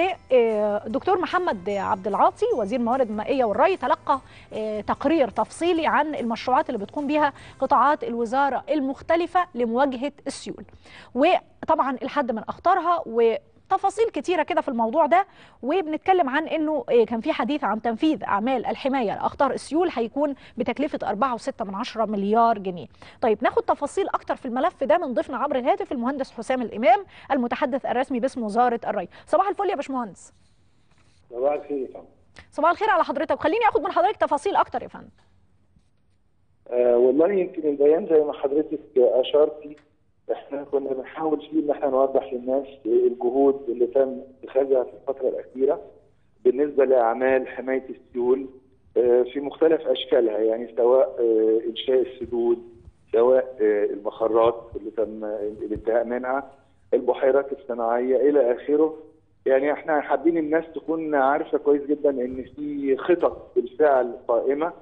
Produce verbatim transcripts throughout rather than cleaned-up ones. اليوم لدكتور محمد عبد العاطي وزير الموارد المائية والري، تلقى تقرير تفصيلي عن المشروعات اللي بتقوم بها قطاعات الوزارة المختلفة لمواجهة السيول، وطبعا الحد من أخطارها و تفاصيل كتيرة كده في الموضوع ده. وبنتكلم عن انه كان في حديث عن تنفيذ اعمال الحماية لأخطار السيول هيكون بتكلفة أربعة وستة من عشرة مليار جنيه. طيب ناخد تفاصيل اكتر في الملف ده من ضيفنا عبر الهاتف المهندس حسام الإمام، المتحدث الرسمي باسم وزارة الري. صباح الفل يا باشمهندس. صباح الخير. صباح الخير على حضرتك، وخليني اخد من حضرتك تفاصيل اكتر يا فندم. آه والله يمكن البيان زي ما حضرتك اشرتي احنا كنا بنحاول فيه ان احنا نوضح للناس الجهود اللي تم اتخاذها في الفتره الاخيره بالنسبه لاعمال حمايه السيول في مختلف اشكالها، يعني سواء انشاء السدود، سواء المخرات اللي تم الانتهاء منها، البحيرات الصناعيه الى اخره. يعني احنا حابين الناس تكون عارفه كويس جدا ان في خطط بالفعل قائمه.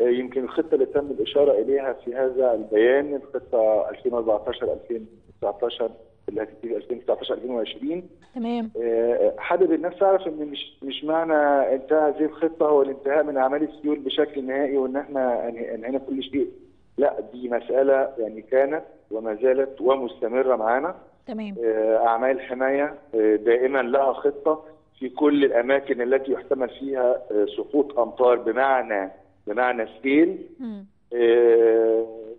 يمكن الخطه اللي تم الاشاره اليها في هذا البيان الخطه ألفين وأربعتاشر ألفين وتسعتاشر اللي هتبتدي ألفين وتسعتاشر ألفين وعشرين. تمام. حابب الناس تعرف ان مش مش معنى انتهى هذه الخطه هو الانتهاء من اعمال السيول بشكل نهائي وان احنا انهينا كل شيء. لا، دي مساله يعني كانت وما زالت ومستمره معانا. تمام. اعمال حمايه دائما لها خطه في كل الاماكن التي يحتمل فيها سقوط امطار، بمعنى بمعنى سيل،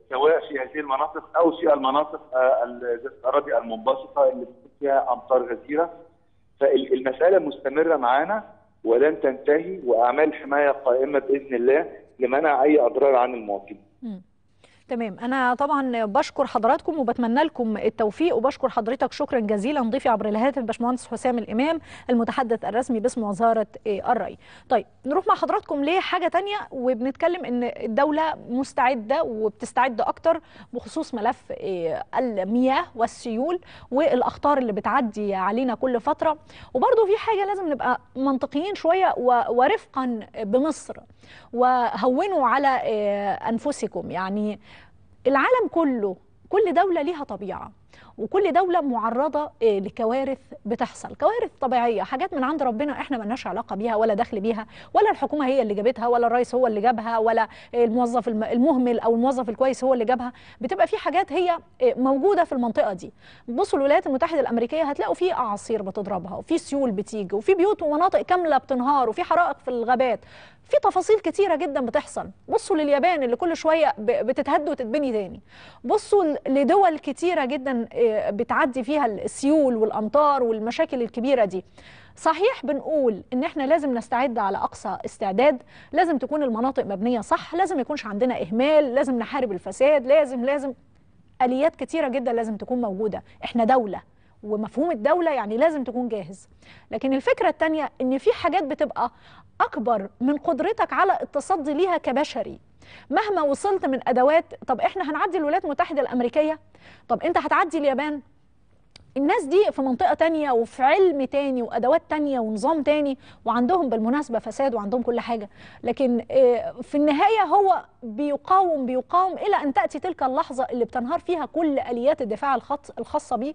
سواء في هذه المناطق او في المناطق الاراضي المنبسطه اللي فيها امطار غزيره. فالمساله مستمره معانا ولن تنتهي، واعمال حمايه قائمه باذن الله لمنع اي اضرار عن المواطنين. تمام. أنا طبعا بشكر حضراتكم وبتمنى لكم التوفيق، وبشكر حضرتك شكرا جزيلا ضيفي عبر الهاتف باشمهندس حسام الإمام، المتحدث الرسمي باسم وزارة الري. طيب نروح مع حضراتكم لحاجة تانية، وبنتكلم إن الدولة مستعدة وبتستعد أكتر بخصوص ملف المياه والسيول والأخطار اللي بتعدي علينا كل فترة. وبرضه في حاجة لازم نبقى منطقيين شوية ورفقا بمصر، وهونوا على أنفسكم. يعني العالم كله، كل دولة ليها طبيعة، وكل دولة معرضة لكوارث بتحصل، كوارث طبيعية، حاجات من عند ربنا احنا مالناش علاقة بيها ولا دخل بيها، ولا الحكومة هي اللي جابتها، ولا الرئيس هو اللي جابها، ولا الموظف المهمل او الموظف الكويس هو اللي جابها. بتبقى في حاجات هي موجودة في المنطقة دي. بصوا الولايات المتحدة الأمريكية هتلاقوا في اعاصير بتضربها، وفي سيول بتيجي، وفي بيوت ومناطق كاملة بتنهار، وفي حرائق في الغابات، في تفاصيل كتيرة جدا بتحصل. بصوا لليابان اللي كل شوية بتتهد وتتبني تاني. بصوا لدول كتيرة جدا بتعدي فيها السيول والأمطار والمشاكل الكبيرة دي. صحيح بنقول إن إحنا لازم نستعد على أقصى استعداد، لازم تكون المناطق مبنية صح، لازم يكونش عندنا إهمال، لازم نحارب الفساد، لازم لازم آليات كتيرة جدا لازم تكون موجودة. إحنا دولة، ومفهوم الدولة يعني لازم تكون جاهز. لكن الفكرة التانية إن في حاجات بتبقى أكبر من قدرتك على التصدي ليها كبشري، مهما وصلت من أدوات. طب إحنا هنعدي الولايات المتحدة الأمريكية؟ طب أنت هتعدي اليابان؟ الناس دي في منطقة تانية وفي علم تاني وأدوات تانية ونظام تاني، وعندهم بالمناسبة فساد وعندهم كل حاجة. لكن في النهاية هو بيقاوم بيقاوم إلى أن تأتي تلك اللحظة اللي بتنهار فيها كل آليات الدفاع الخاصة بيه،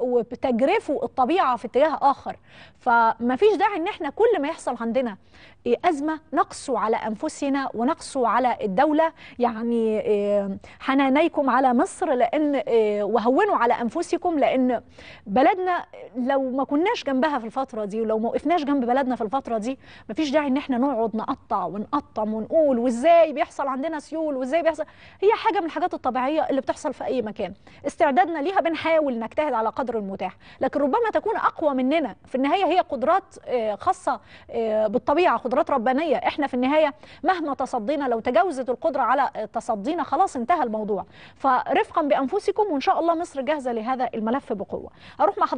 وبتجرفه الطبيعة في اتجاه آخر. فمفيش داعي إن احنا كل ما يحصل عندنا أزمة نقسو على أنفسنا ونقسو على الدولة. يعني حنانيكم على مصر، لأن وهونوا على أنفسكم، لأن بلدنا لو ما كناش جنبها في الفترة دي، ولو ما وقفناش جنب بلدنا في الفترة دي، مفيش داعي ان احنا نقعد نقطع ونقطم ونقول وازاي بيحصل عندنا سيول وازاي بيحصل. هي حاجة من الحاجات الطبيعية اللي بتحصل في اي مكان، استعدادنا ليها بنحاول نجتهد على قدر المتاح، لكن ربما تكون اقوى مننا. في النهاية هي قدرات خاصة بالطبيعة، قدرات ربانية. احنا في النهاية مهما تصدينا، لو تجاوزت القدرة على تصدينا خلاص انتهى الموضوع. فرفقا بانفسكم، وان شاء الله مصر جاهزة لهذا الملف بقوة. اروح مع حضرتك